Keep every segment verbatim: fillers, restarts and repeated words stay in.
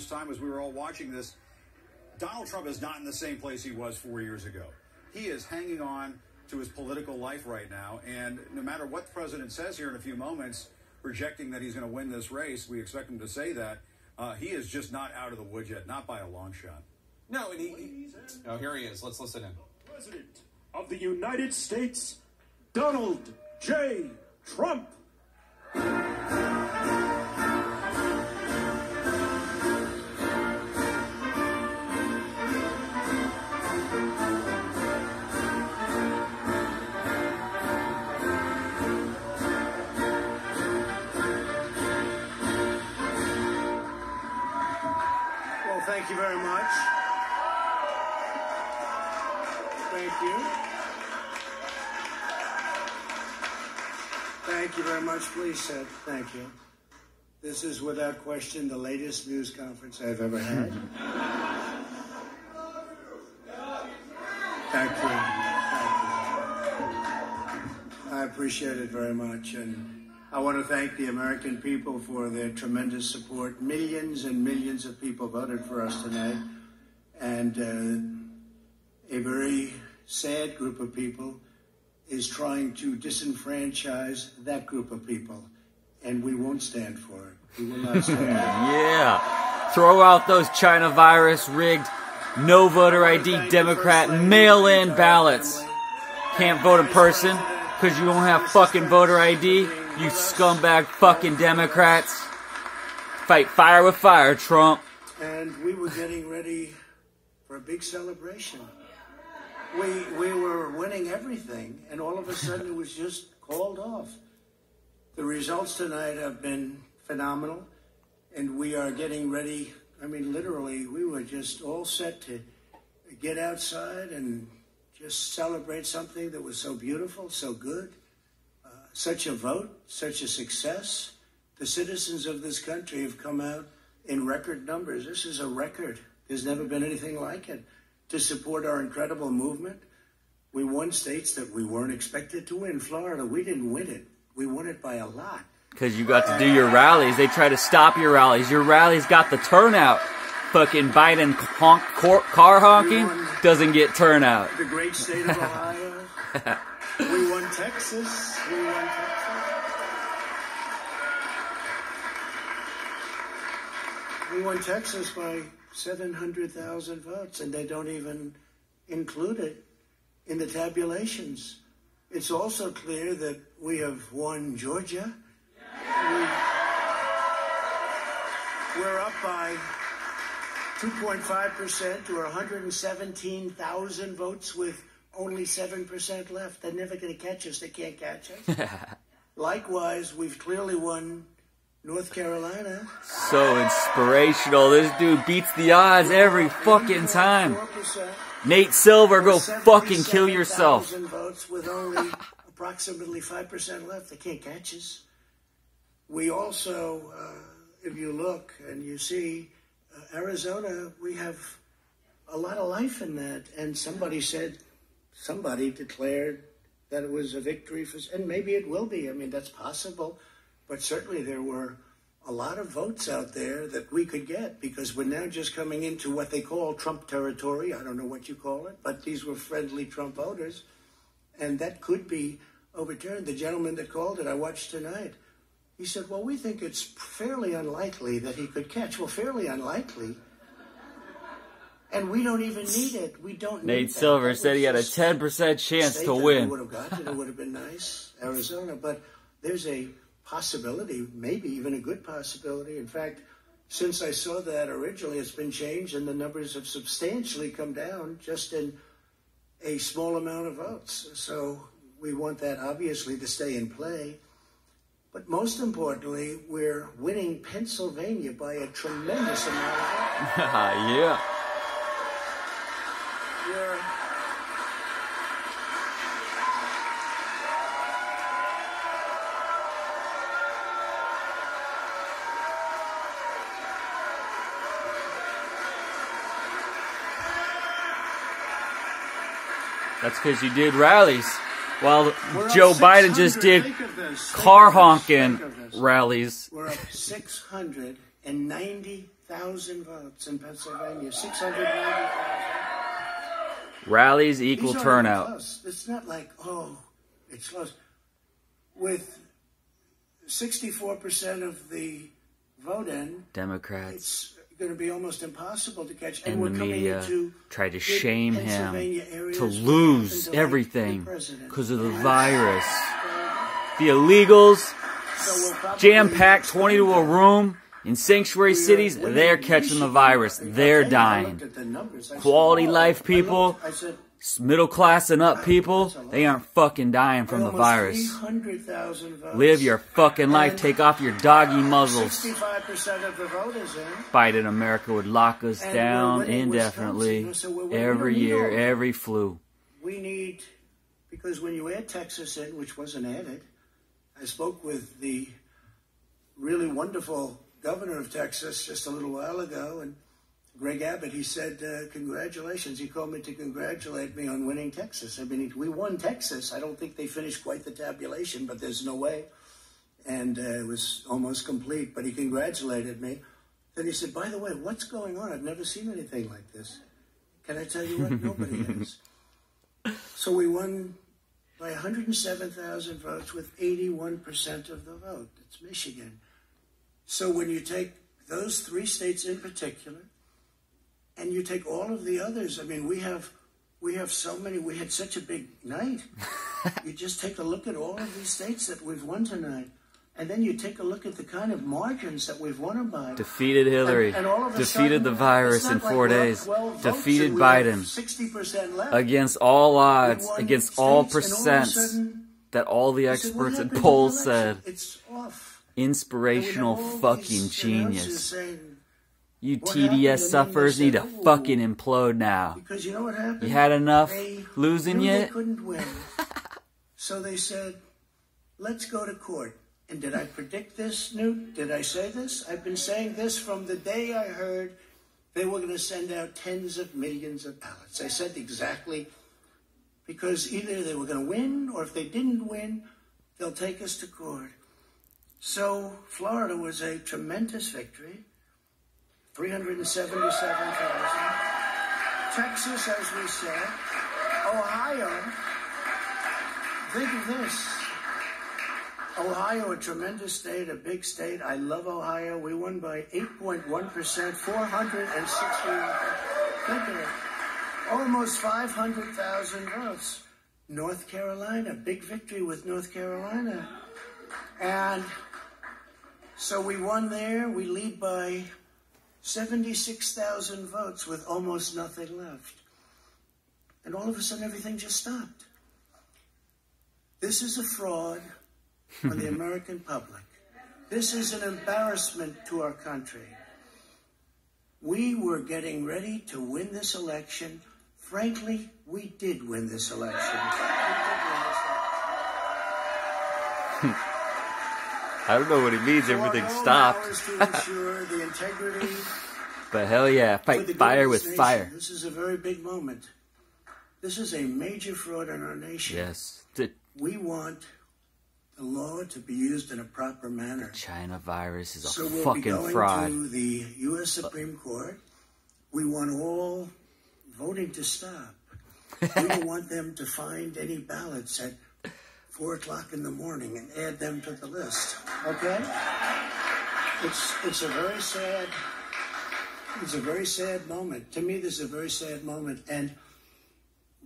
this time as we were all watching this, Donald Trump is not in the same place he was four years ago. He is hanging on to his political life right now. And no matter what the president says here in a few moments, projecting that he's going to win this race, we expect him to say that. Uh, he is just not out of the woods yet, not by a long shot. No, and he... he oh, here he is. Let's listen in. The President of the United States, Donald J. Trump. Thank you very much. Thank you. Thank you very much. Please sit. Thank you. This is, without question, the latest news conference I've ever had. Thank you. Thank you. I appreciate it very much. And I want to thank the American people for their tremendous support. Millions and millions of people voted for us tonight. And uh, a very sad group of people is trying to disenfranchise that group of people. And we won't stand for it. We will not stand for it. Yeah. Throw out those China virus rigged, no voter I D, Democrat, mail-in ballots. Can't vote in person because you don't have fucking voter I D. You scumbag fucking Democrats. Fight fire with fire, Trump. And we were getting ready for a big celebration. We, we were winning everything, and all of a sudden it was just called off. The results tonight have been phenomenal, and we are getting ready. I mean, literally, we were just all set to get outside and just celebrate something that was so beautiful, so good. Such a vote, such a success. The citizens of this country have come out in record numbers. This is a record. There's never been anything like it. To support our incredible movement, we won states that we weren't expected to win. Florida, we didn't win it. We won it by a lot. Because you got to do your rallies. They try to stop your rallies. Your rallies got the turnout. Fucking Biden honk, car honking doesn't get turnout. The great state of Ohio. We won Texas. We won Texas. We won Texas by seven hundred thousand votes, and they don't even include it in the tabulations. It's also clear that we have won Georgia. We, we're up by two point five percent to one hundred seventeen thousand votes with only seven percent left. They're never going to catch us. They can't catch us. Likewise, we've clearly won North Carolina. So inspirational. This dude beats the odds every fucking time. Nate Silver, go fucking kill yourself. Votes with only approximately five percent left. They can't catch us. We also, uh, if you look and you see, uh, Arizona, we have a lot of life in that. And somebody said... Somebody declared that it was a victory for, and maybe it will be. I mean, that's possible, but certainly there were a lot of votes out there that we could get because we're now just coming into what they call Trump territory. I don't know what you call it, but these were friendly Trump voters, and that could be overturned. The gentleman that called it, I watched tonight, he said, well, we think it's fairly unlikely that he could catch. Well, fairly unlikely. And we don't even need it. We don't need Nate that. Silver said he had a ten percent chance to win. Would have gotten, it would have been nice, Arizona. But there's a possibility, maybe even a good possibility. In fact, since I saw that originally, it's been changed, and the numbers have substantially come down just in a small amount of votes. So we want that, obviously, to stay in play. But most importantly, we're winning Pennsylvania by a tremendous amount of votes. Yeah. That's because you did rallies, while we're Joe Biden just did car honking rallies. We're up six hundred ninety thousand votes in Pennsylvania. six hundred ninety thousand. Rallies equal These turnout. Close. It's not like, oh, it's close. With sixty-four percent of the vote in, Democrats, it's going to be almost impossible to catch. And, and we're the media into tried to shame him to lose everything because of the yes. virus. The illegals, so jam-packed twenty to a room in sanctuary cities, they're catching the virus. They're dying. Quality life people, middle class and up people, they aren't fucking dying from the virus. Live your fucking life. Take off your doggy muzzles. Biden America would lock us down indefinitely every year, every flu. We need, because when you add Texas in, which wasn't added, I spoke with the really wonderful governor of Texas just a little while ago, and Greg Abbott, he said, uh, congratulations. He called me to congratulate me on winning Texas. I mean, we won Texas. I don't think they finished quite the tabulation, but there's no way. And uh, it was almost complete, but he congratulated me. Then he said, by the way, what's going on? I've never seen anything like this. Can I tell you what? Nobody has. So we won by one hundred seven thousand votes with eighty-one percent of the vote. It's Michigan. So when you take those three states in particular, and you take all of the others, I mean, we have we have so many. We had such a big night. You just take a look at all of these states that we've won tonight, and then you take a look at the kind of margins that we've won by. Defeated Hillary. And, and all of defeated sudden, the virus in like four days. Defeated Biden. sixty percent left. Against all odds, against all percents all sudden, that all the experts said, and polls said. It's off. Inspirational fucking genius. Saying, you T D S suffers need to fucking implode now. Because you know what happened? You had enough they losing yet? They couldn't win. So they said, let's go to court. And did I predict this, Newt? Did I say this? I've been saying this from the day I heard they were going to send out tens of millions of ballots. I said exactly, because either they were going to win, or if they didn't win, they'll take us to court. So Florida was a tremendous victory, three hundred seventy-seven thousand. Texas, as we said. Ohio, think of this. Ohio, a tremendous state, a big state. I love Ohio. We won by eight point one percent, four hundred sixty-one. Think of it. Almost five hundred thousand votes. North Carolina, big victory with North Carolina. And so we won there. We lead by seventy-six thousand votes with almost nothing left. And all of a sudden, everything just stopped. This is a fraud on the American public. This is an embarrassment to our country. We were getting ready to win this election. Frankly, we did win this election. We did win this election. I don't know what it means. Everything stopped. But hell yeah, fight fire with fire. This is a very big moment. This is a major fraud on our nation. Yes. We want the law to be used in a proper manner. The China virus is a so we'll fucking be going fraud. To the U S Supreme Court. We want all voting to stop. We don't want them to find any ballots at four o'clock in the morning and add them to the list. Okay? It's it's a very sad it's a very sad moment. To me, this is a very sad moment, and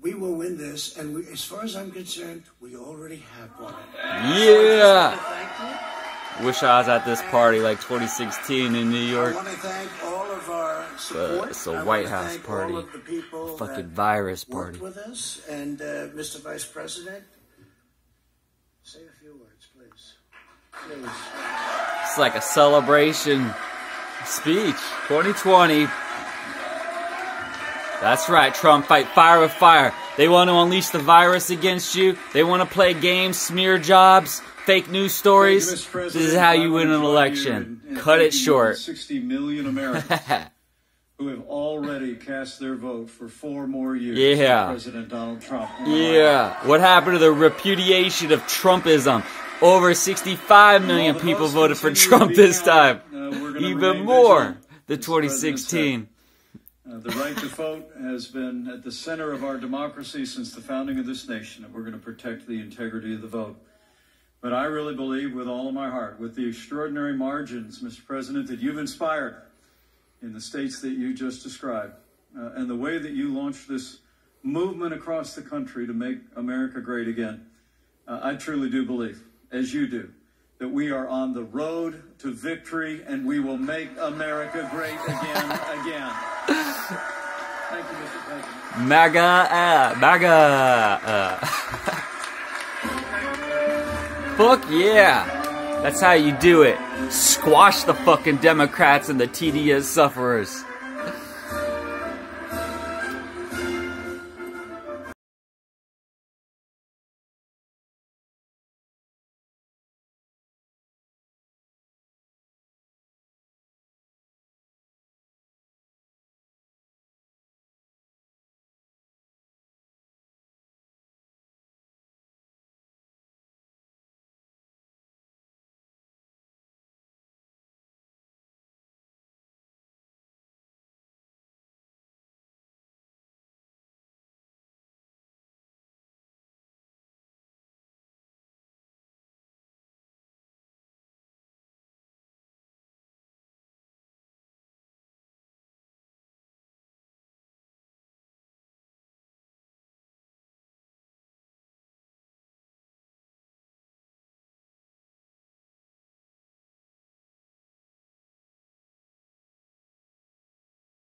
we will win this, and we, as far as I'm concerned, we already have won it. Yeah. I wish I was at this party like twenty sixteen in New York. I want to thank all of our support. But it's a White House party. A fucking virus party. With us, and uh, Mister Vice President, say a few words, please. Please. It's like a celebration speech. twenty twenty. That's right, Trump. Fight fire with fire. They want to unleash the virus against you. They want to play games, smear jobs, fake news stories. This is how you win an election. And, and cut it short. sixty million Americans who have already cast their vote for four more years. Yeah. President Donald Trump. Yeah. What happened to the repudiation of Trumpism? Over sixty-five million people voted for Trump this time. Uh, Even more. the twenty sixteen. Uh, the right to vote has been at the center of our democracy since the founding of this nation, and we're going to protect the integrity of the vote. But I really believe with all of my heart, with the extraordinary margins, Mister President, that you've inspired in the states that you just described, uh, and the way that you launched this movement across the country to make America great again, uh, I truly do believe, as you do, that we are on the road to victory, and we will make America great again, again. Thank you, Mister President. MAGA, uh, MAGA. Uh. Fuck yeah! That's how you do it. Squash the fucking Democrats and the T D S sufferers.